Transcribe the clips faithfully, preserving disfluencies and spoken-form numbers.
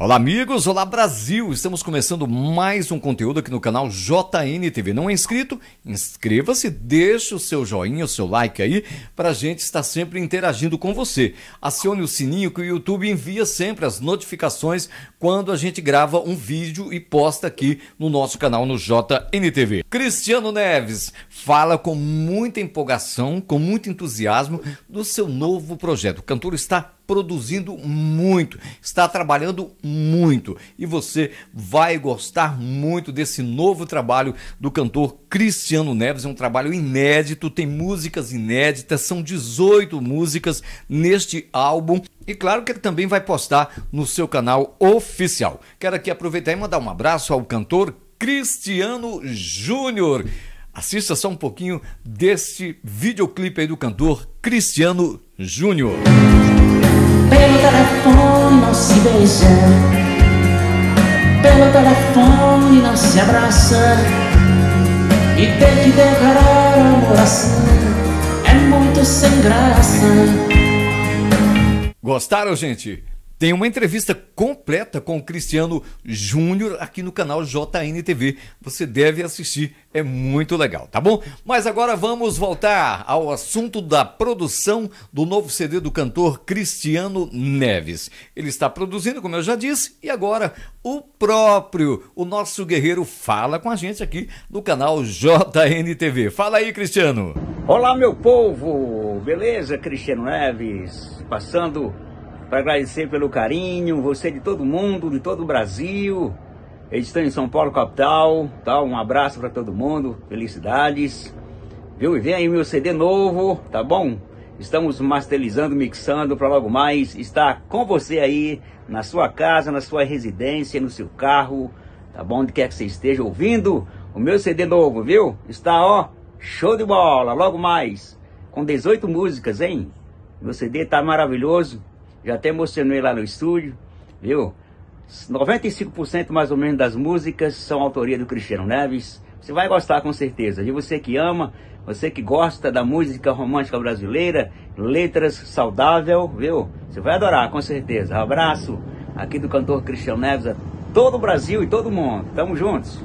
Olá amigos, olá Brasil, estamos começando mais um conteúdo aqui no canal J N T V. Não é inscrito? Inscreva-se, deixe o seu joinha, o seu like aí, para a gente estar sempre interagindo com você. Acione o sininho que o YouTube envia sempre as notificações quando a gente grava um vídeo e posta aqui no nosso canal no J N T V. Cristiano Neves fala com muita empolgação, com muito entusiasmo do seu novo projeto. O cantor está produzindo muito, está trabalhando muito e você vai gostar muito desse novo trabalho do cantor Cristiano Neves. É um trabalho inédito, tem músicas inéditas, são dezoito músicas neste álbum. E claro que ele também vai postar no seu canal oficial. Quero aqui aproveitar e mandar um abraço ao cantor Cristiano Júnior. Assista só um pouquinho deste videoclipe aí do cantor Cristiano Júnior. Pelo telefone não se beija, pelo telefone não se abraça, e ter que declarar amor assim é muito sem graça. Gostaram, gente? Tem uma entrevista completa com o Cristiano Júnior aqui no canal J N T V. Você deve assistir, é muito legal, tá bom? Mas agora vamos voltar ao assunto da produção do novo C D do cantor Cristiano Neves. Ele está produzindo, como eu já disse, e agora o próprio, o nosso guerreiro fala com a gente aqui no canal J N T V. Fala aí, Cristiano! Olá, meu povo! Beleza, Cristiano Neves? Passando para agradecer pelo carinho, você de todo mundo, de todo o Brasil. Eu estou em São Paulo, capital, tá? Um abraço para todo mundo, felicidades. Viu? E vem aí meu C D novo, tá bom? Estamos masterizando, mixando para logo mais estar com você aí, na sua casa, na sua residência, no seu carro, tá bom? Onde quer que você esteja ouvindo, o meu C D novo, viu? Está, ó, show de bola, logo mais, com dezoito músicas, hein? Meu C D tá maravilhoso. Já até emocionei lá no estúdio, viu? noventa e cinco por cento mais ou menos das músicas são autoria do Cristiano Neves. Você vai gostar com certeza. E você que ama, você que gosta da música romântica brasileira, letras saudável, viu? Você vai adorar, com certeza. Um abraço aqui do cantor Cristiano Neves a todo o Brasil e todo mundo. Tamo juntos!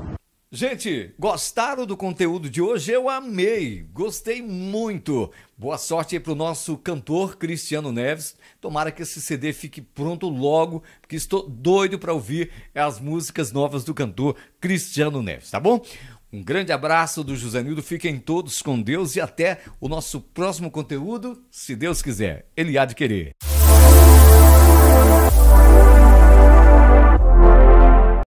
Gente, gostaram do conteúdo de hoje? Eu amei, gostei muito. Boa sorte aí para o nosso cantor Cristiano Neves. Tomara que esse C D fique pronto logo, porque estou doido para ouvir as músicas novas do cantor Cristiano Neves, tá bom? Um grande abraço do José Nildo, fiquem todos com Deus e até o nosso próximo conteúdo, se Deus quiser. Ele há de querer.